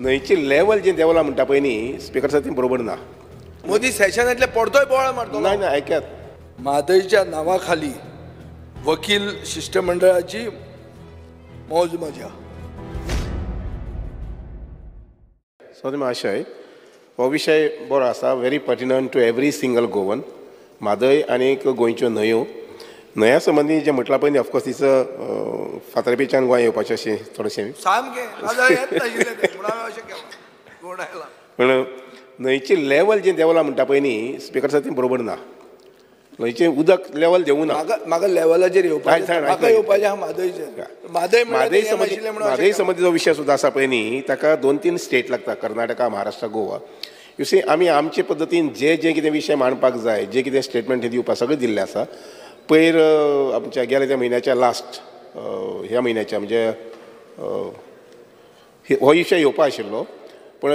न्हंयचे लेवल जे देवला म्हणटा पळय न्ही स्पीकर साहेब ती बरोबर ना मोदी सेशनांतले पडतोय बोळा मारतो नाही नाही ऐकात मादयच्या नावाखाली वकील शिष्टमंडळाची मौज मजा सो महाशय हो विशय बरो आसा very pertinent to every single Goan Mhadei आनी गोंयच्यो न्हंयो न्हंया संबंधी जे म्हटलां पळय ऑफकोर्स तिचो फातरपेच्यान गोंय येवपाचें अशें थोडेशें पण न्हंयचें लेवल जें देंवलां म्हणटा पळय न्ही स्पीकर साहेब तें बरोबर ना न्हंयचें उदक लेवल देवूं ना म्हाका लेवलाचेर म्हादय संबंधी जो विशय सुद्दां आसा पळय न्ही ताका 2-3 स्टेट लागता कर्नाटका महाराष्ट्र गोवा यू सी आमी आमचे पद्दतीन जे जे कितें विशय मांडपाक जाय जे कितें स्टेटमेंट दिवपाक सगळें दिल्लें आसा पैर आमच्या गेल्या त्या महिन्याच्या लास्ट ह्या महिन्याच्या म्हणजे हो विशय येवपा आशिल्लो पण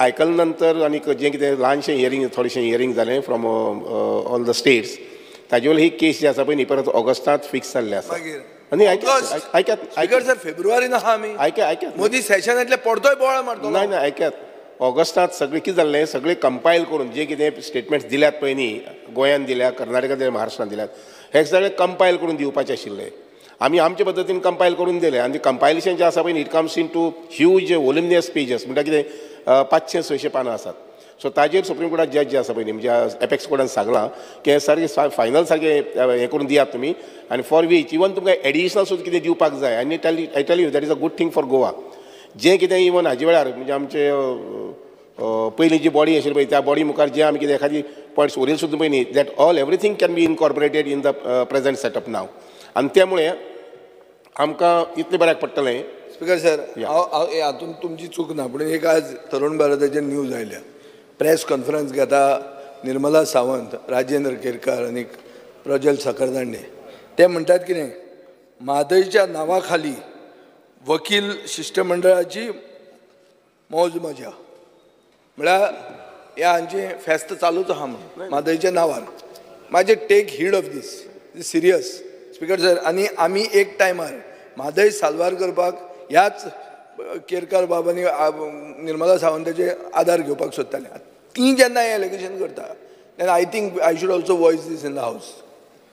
आयकले नंतर आनी जे कितें ल्हानशें हियरींग थोडेशें हियरींग जालें फ्रॉम ऑल द स्टेट्स ताजे वयली ही केस जी आसा पळय न्ही परत ऑगस्टांत फिक्स जाल्ली आसा आनी आयकात फेब्रुवारीन आसा आमी आयकात मोदी सेशनांतले पडतोय बोवाळ मारतो ना ना आयकात ऑगस्टांत सगळें कितें जाल्लें सगळें कंपायल करून जे कितें स्टेटमेंट्स दिल्यात पळय न्ही गोंयांत दिल्यात कर्नाटकांत दिल्यात महाराष्ट्रांत दिल्यात हे सगळें कंपायल करून दिवपाचें आशिल्लें आमी आमचे पद्दतीन कंपायल करून दिलें आनी कंपायलेशन जें आसा पळय it comes into huge voluminous pages म्हणटा कितें 500-600 पानां आसात सो ताजेर सुप्रीम कोर्टान जज जे आसा पळय न्ही म्हणजे एपेक्स कोर्टान सांगलां की हें सारकें फायनल सारकें हें करून दियात तुमी आनी फॉर वीच इवन तुमकां एडिशनल सुद्दां कितें दिवपाक जाय आनी I tell you that is a good thing for Goa जे कितें इवन हाजे वेळार म्हणजे आमचे पयलीं जी बॉडी आशिल्ली पळय त्या बॉडी मुखार जे आमी कितें एखादी पॉयंट्स उरयले सुद्दां पळय न्ही that all everything can be incorporated in the present setup नाव आनी त्या मुळे आमकां इतलें बऱ्याक पडटलें स्पिकर सर हांव हातूंत तुमची चूक ना पूण एक आज तरुण भारताचेर न्यूज आयल्या प्रेस कॉन्फरन्स घेता निर्मला सावंत राजेंद्र केरकार आनी प्रजल सकर्दाणे ते म्हणटात कितें म्हादयच्या नांवा खाली वकील शिष्टमंडळाची मौज मजा म्हळ्यार हे हांचे फेस्त चालूच आसा म्हणून म्हादयच्या नांवार माजे take heed of this is serious speaker sir आनी आमी एक टायमार म्हादय साल्वार करपाक ह्याच केरकार बाब आनी निर्मला सावंताचे आदार घेवपाक सोदताले ती जेन्ना हें एलिगेशन करता then I think I should also voice this in the हावस